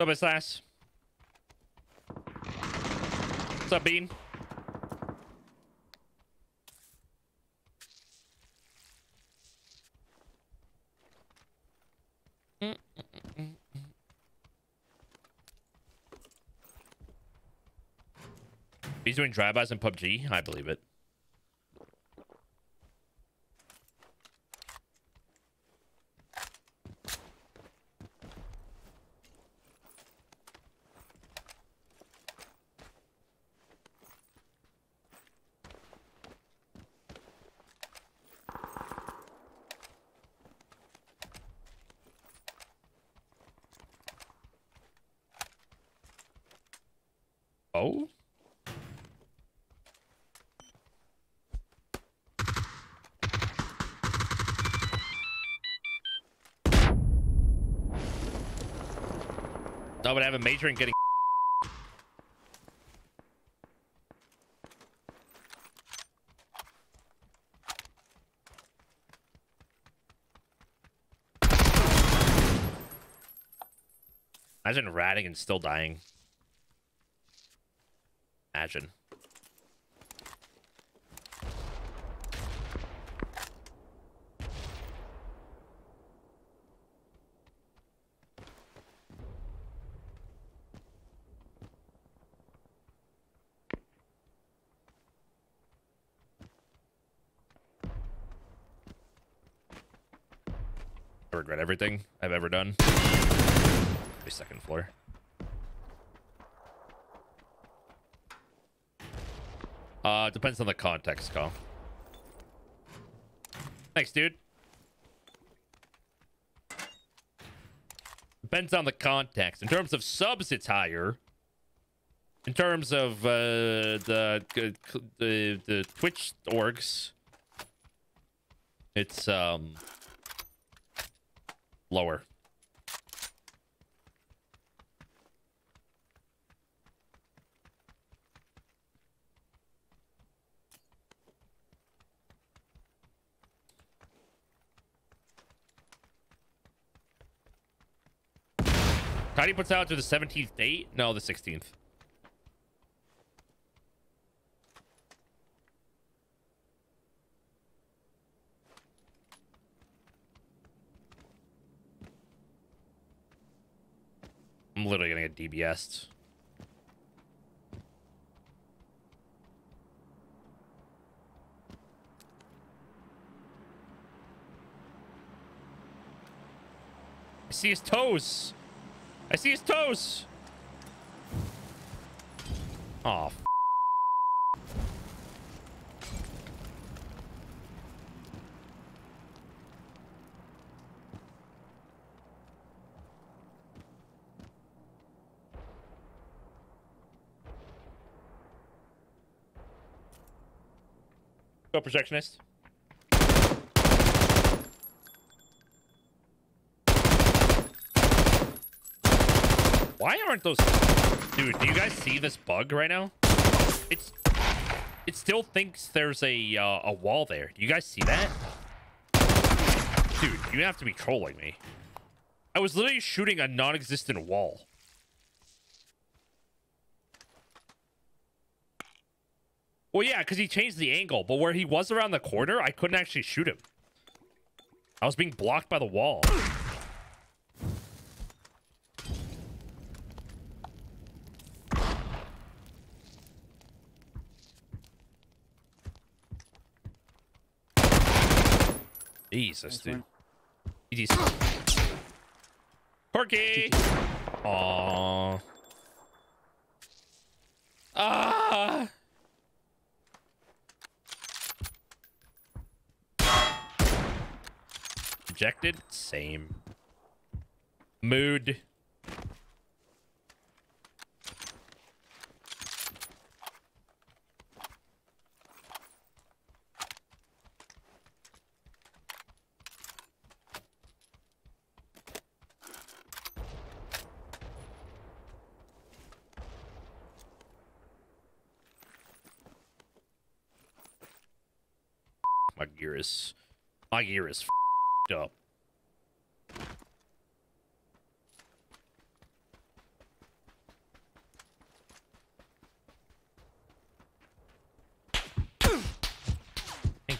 What's up, Slash? What's up, Bean? He's doing drive-bys in PUBG. I believe it. Oh. I would have a major in getting. Imagine ratting and still dying. Imagine. I regret everything I've ever done. Every second floor. Depends on the context, Call. Thanks, dude. Depends on the context. In terms of subs, it's higher. In terms of the Twitch orgs, it's lower. Cody puts out to the 17th date? No, the 16th. I'm literally gonna get DBS'd. I see his toes. I see his toes. Oh, f. Go projectionist. Why aren't those... Dude, do you guys see this bug right now? It still thinks there's a wall there. Do you guys see that? Dude, you have to be trolling me. I was literally shooting a non-existent wall. Well, yeah, because he changed the angle, but where he was around the corner, I couldn't actually shoot him. I was being blocked by the wall. Jesus, dude. Corky! Aww. Ah! Rejected? Same. Mood. My gear is f***ed up.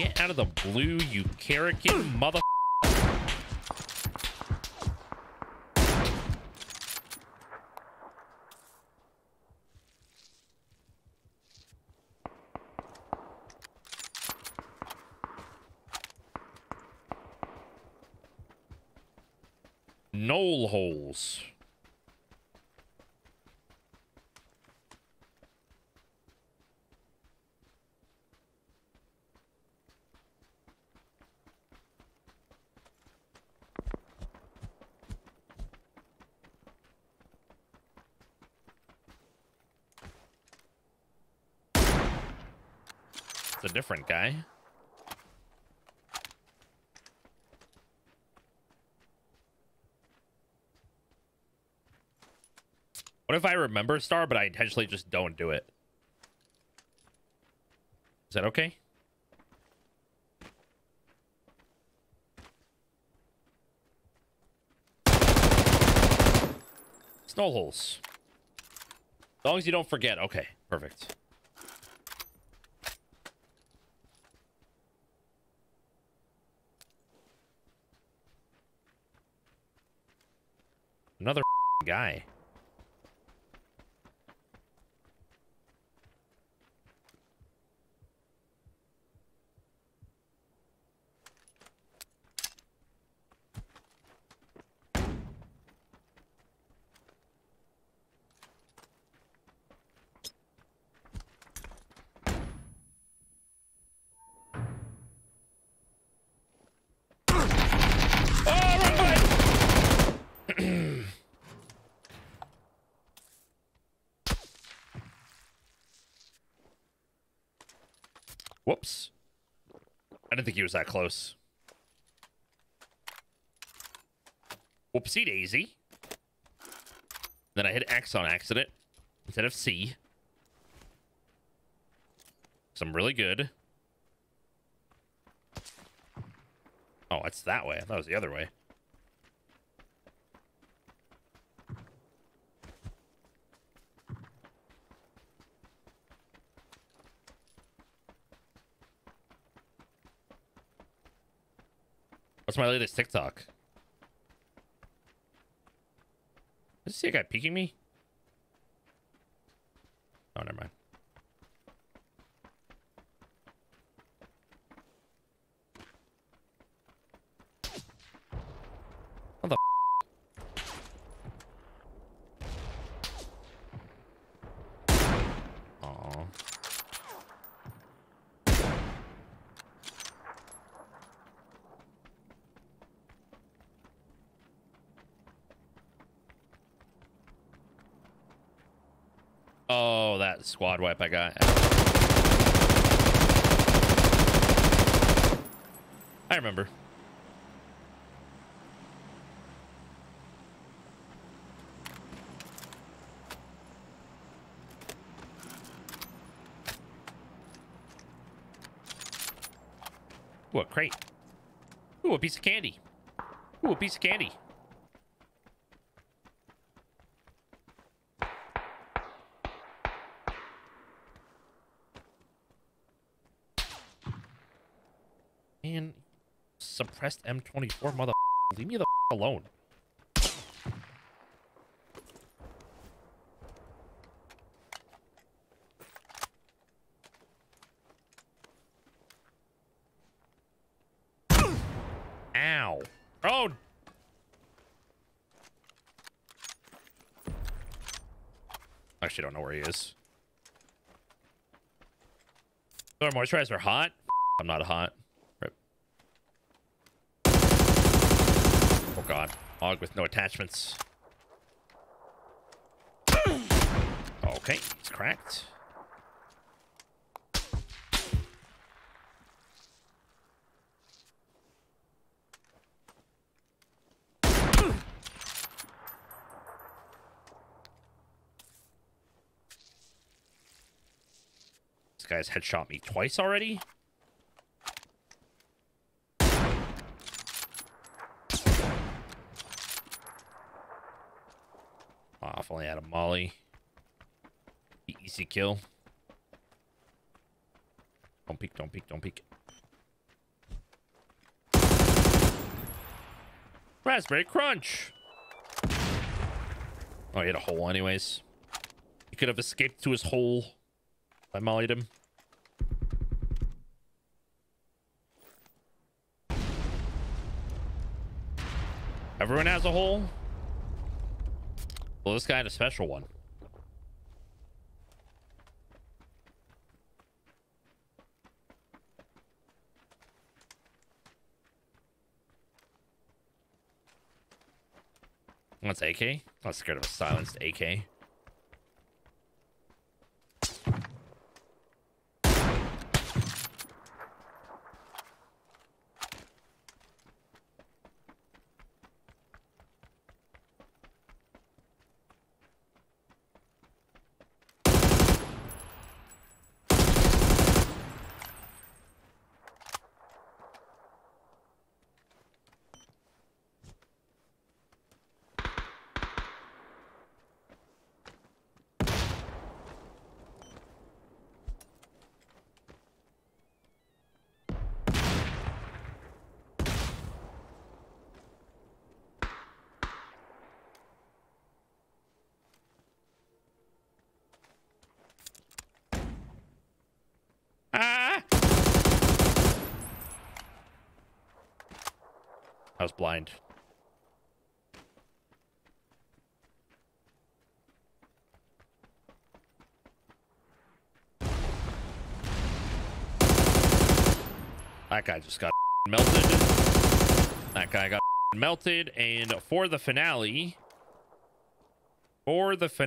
Get out of the blue, you Karakin mother. Knoll holes. It's a different guy. What if I remember Star, but I intentionally just don't do it? Is that okay? It's knoll holes. As long as you don't forget. Okay, perfect. Another guy. Whoops. I didn't think he was that close. Whoopsie daisy. Then I hit X on accident instead of C. So I'm really good. Oh, it's that way. I thought it was the other way. What's my latest TikTok? Does I see a guy peeking me? Oh, never mind. What the f? Aww. Oh, that squad wipe I got. I remember. Ooh, a crate. Ooh, a piece of candy. Ooh, a piece of candy. Man, suppressed M24 mother. Leave me the alone. Ow. Oh. I actually don't know where he is. Our moisturizers are hot. I'm not hot. Oh god, Aug with no attachments. Okay, he's cracked. This guy's headshot me twice already. If only I had a molly. Easy kill. Don't peek, don't peek, don't peek. Raspberry crunch. Oh, he had a hole anyways. He could have escaped to his hole. I mollied him. Everyone has a hole? Well, this guy had a special one. What's AK? I'm not scared of a silenced AK. I was blind. That guy just got melted. That guy got melted. And for the finale, I whiff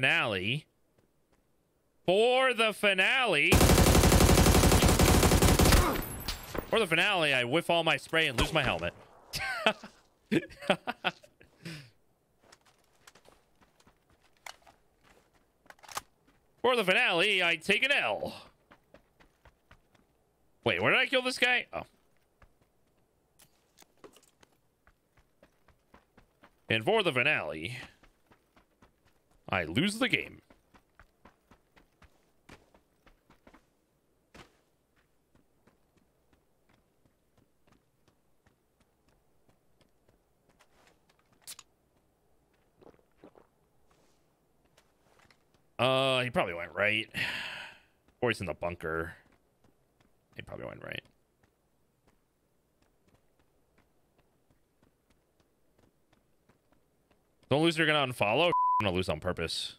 all my spray and lose my helmet. For the finale, I take an L. Wait, where did I kill this guy? Oh. And for the finale, I lose the game. He probably went right. Or he's in the bunker. He probably went right. Don't lose, you're gonna unfollow. I'm gonna lose on purpose.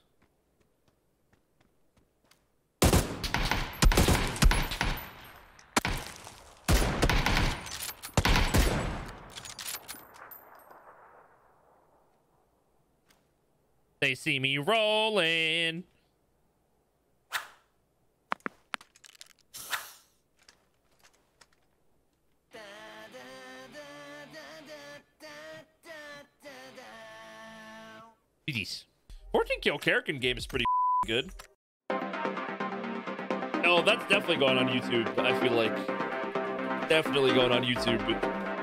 They see me rolling. GG's. 14 kill Karakin game is pretty good. Oh, that's definitely going on YouTube. I feel like definitely going on YouTube.